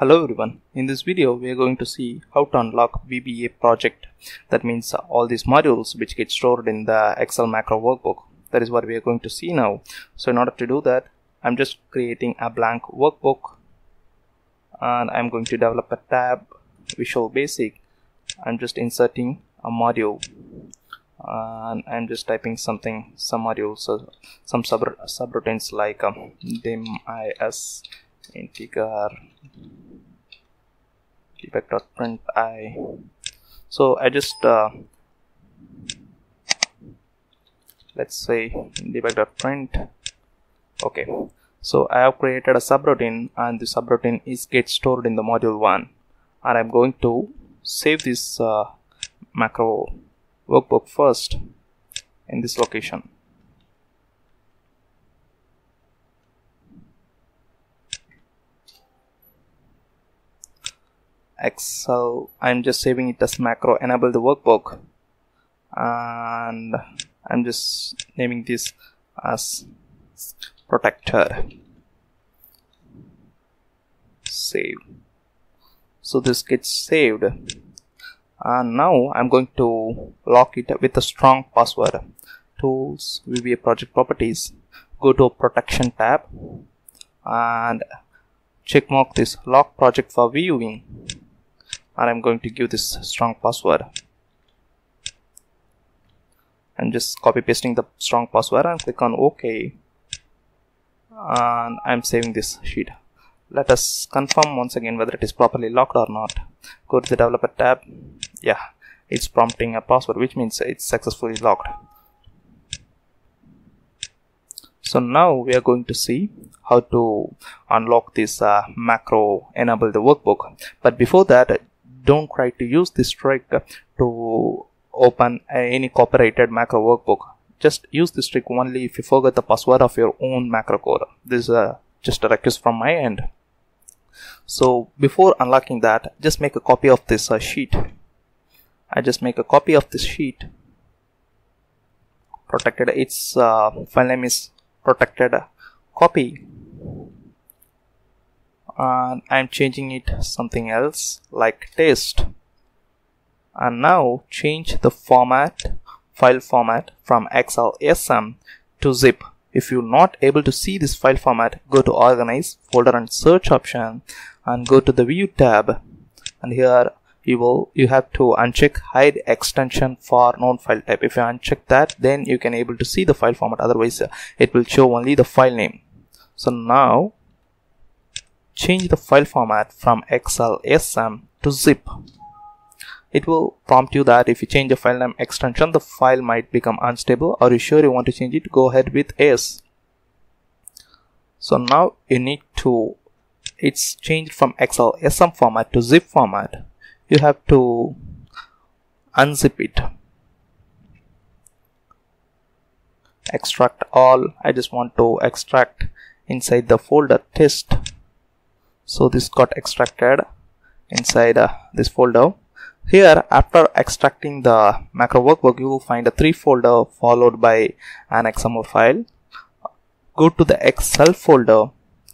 Hello everyone, in this video we are going to see how to unlock VBA project. That means all these modules which get stored in the Excel macro workbook. That is what we are going to see now. So in order to do that, I'm just creating a blank workbook and I'm going to develop a tab, Visual Basic. I'm just inserting a module and I'm just typing something, some modules, so some subroutines like dimis, integer, dpx.print I. So I just let's say dpx.print. okay, so I have created a subroutine and the subroutine is get stored in the module 1, and I'm going to save this macro workbook first in this location. Excel, I'm just saving it as macro enable the workbook, and I'm just naming this as protector save. So this gets saved, and now I'm going to lock it with a strong password. Tools, VBA project properties, go to protection tab and check mark this lock project for viewing. And I'm going to give this strong password. I'm just copy pasting the strong password and click on OK. And I'm saving this sheet. Let us confirm once again whether it is properly locked or not. Go to the developer tab. Yeah, it's prompting a password, which means it's successfully locked. So now we are going to see how to unlock this macro enable the workbook. But before that, don't try to use this trick to open any copyrighted macro workbook. Just use this trick only if you forget the password of your own macro code. This is just a request from my end. So before unlocking that, just make a copy of this sheet. I just make a copy of this sheet. Protected, its file name is protected copy, and I'm changing it something else like test. And now change the format, file format, from XLSM to zip. If you're not able to see this file format, go to organize folder and search option and go to the view tab, and here you have to uncheck hide extension for known file type. If you uncheck that, then you can able to see the file format, otherwise it will show only the file name. So now change the file format from XLSM to zip. It will prompt you that if you change the file name extension, the file might become unstable. Are you sure you want to change it? Go ahead with yes. So now you need to, it's changed from XLSM format to zip format. You have to unzip it, extract all. I just want to extract inside the folder test. So this got extracted inside this folder. Here, after extracting the macro workbook, you will find a 3 folder followed by an XML file. Go to the Excel folder,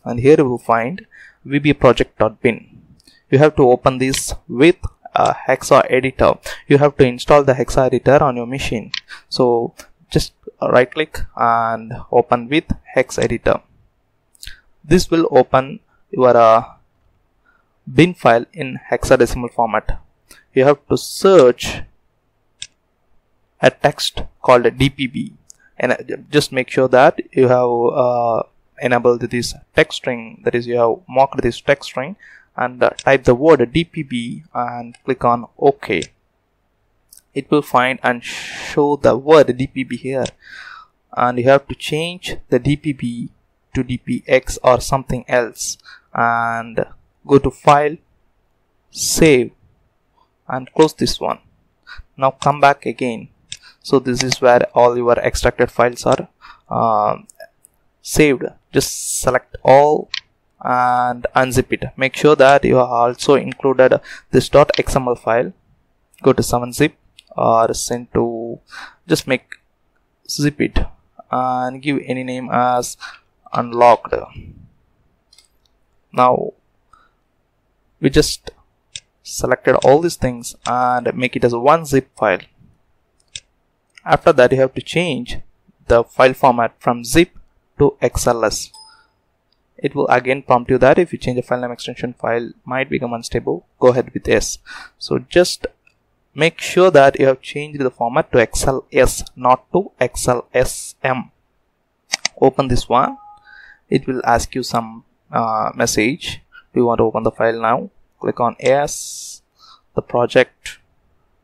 and here you will find vbaproject.bin. You have to open this with a Hex Editor. You have to install the Hex Editor on your machine. So just right click and open with Hex Editor. This will open your bin file in hexadecimal format. You have to search a text called DPB, and just make sure that you have enabled this text string, that is you have marked this text string, and type the word DPB and click on OK. It will find and show the word DPB here, and you have to change the DPB to DPX or something else, and go to file, save, and close this one. Now come back again. So this is where all your extracted files are saved. Just select all and unzip it. Make sure that you have also included this .xml file. Go to 7-Zip or send to, just make zip it and give any name as unlocked. Now we just selected all these things and make it as a 1-zip file. After that, you have to change the file format from zip to XLS. It will again prompt you that if you change the file name, extension file might become unstable, go ahead with S. So just make sure that you have changed the format to XLS, not to XLSM. Open this one. It will ask you some message. Do you want to open the file now? Click on yes. The project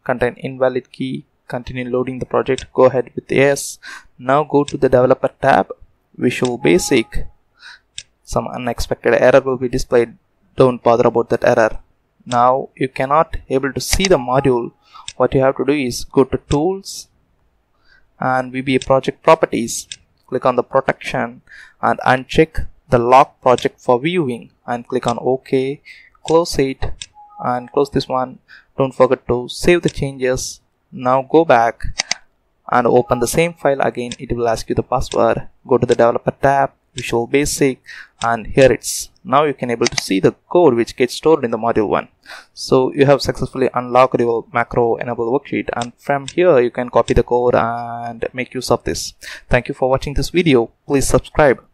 contain invalid key. Continue loading the project. Go ahead with yes. Now go to the developer tab, Visual Basic. Some unexpected error will be displayed. Don't bother about that error. Now you cannot able to see the module. What you have to do is go to Tools and VBA Project Properties. Click on the protection and uncheck the lock project for viewing and click on OK. Close it and close this one. Don't forget to save the changes. Now go back and open the same file again. It will ask you the password. Go to the developer tab, Visual Basic, and here it's. Now you can able to see the code which gets stored in the module 1. So you have successfully unlocked your macro enabled worksheet, and from here you can copy the code and make use of this. Thank you for watching this video. Please subscribe.